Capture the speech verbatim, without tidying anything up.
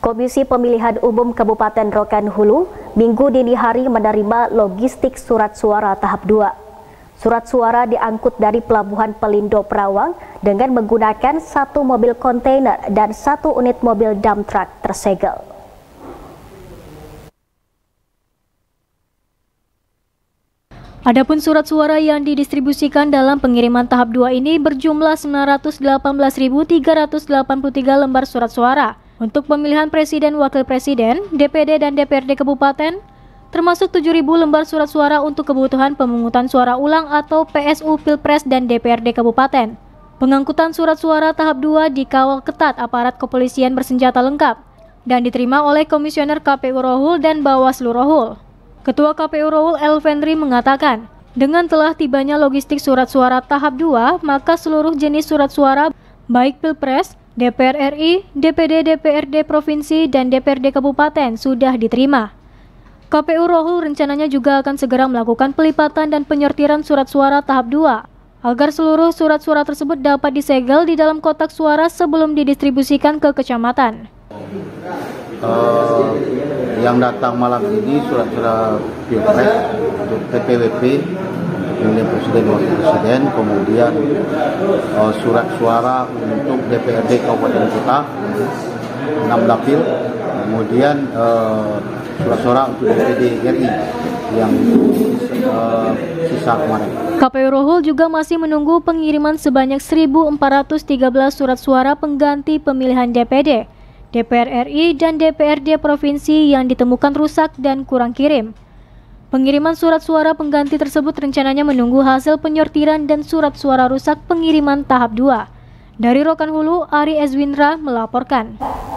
Komisi Pemilihan Umum Kabupaten Rokan Hulu Minggu dini hari menerima logistik surat suara tahap dua. Surat suara diangkut dari Pelabuhan Pelindo Perawang dengan menggunakan satu mobil kontainer dan satu unit mobil dump truck tersegel. Adapun surat suara yang didistribusikan dalam pengiriman tahap dua ini berjumlah sembilan ratus delapan belas ribu tiga ratus delapan puluh tiga lembar surat suara untuk pemilihan Presiden, Wakil Presiden, D P D, dan D P R D Kabupaten, termasuk tujuh ribu lembar surat suara untuk kebutuhan pemungutan suara ulang atau P S U Pilpres dan D P R D Kabupaten. Pengangkutan surat suara tahap dua dikawal ketat aparat kepolisian bersenjata lengkap dan diterima oleh Komisioner K P U Rohul dan Bawaslu Rohul. Ketua K P U Rohul Elfendri mengatakan, dengan telah tibanya logistik surat suara tahap dua, maka seluruh jenis surat suara baik Pilpres, D P R R I, D P D, D P R D Provinsi, dan D P R D Kabupaten sudah diterima. K P U Rohul rencananya juga akan segera melakukan pelipatan dan penyortiran surat suara tahap dua, agar seluruh surat suara tersebut dapat disegel di dalam kotak suara sebelum didistribusikan ke kecamatan. Uh, yang datang malam ini surat-surat Pilpres untuk T P W P, pemilihan Presiden, Wakil Presiden, kemudian uh, surat suara untuk D P R D Kabupaten Kota enam dapil, kemudian uh, surat suara untuk D P D R I yang uh, sisa kemarin. K P U Rohul juga masih menunggu pengiriman sebanyak seribu empat ratus tiga belas surat suara pengganti pemilihan D P D, D P R R I, dan D P R D Provinsi yang ditemukan rusak dan kurang kirim. Pengiriman surat suara pengganti tersebut rencananya menunggu hasil penyortiran dan surat suara rusak pengiriman tahap dua. Dari Rokan Hulu, Ari Ezwindra melaporkan.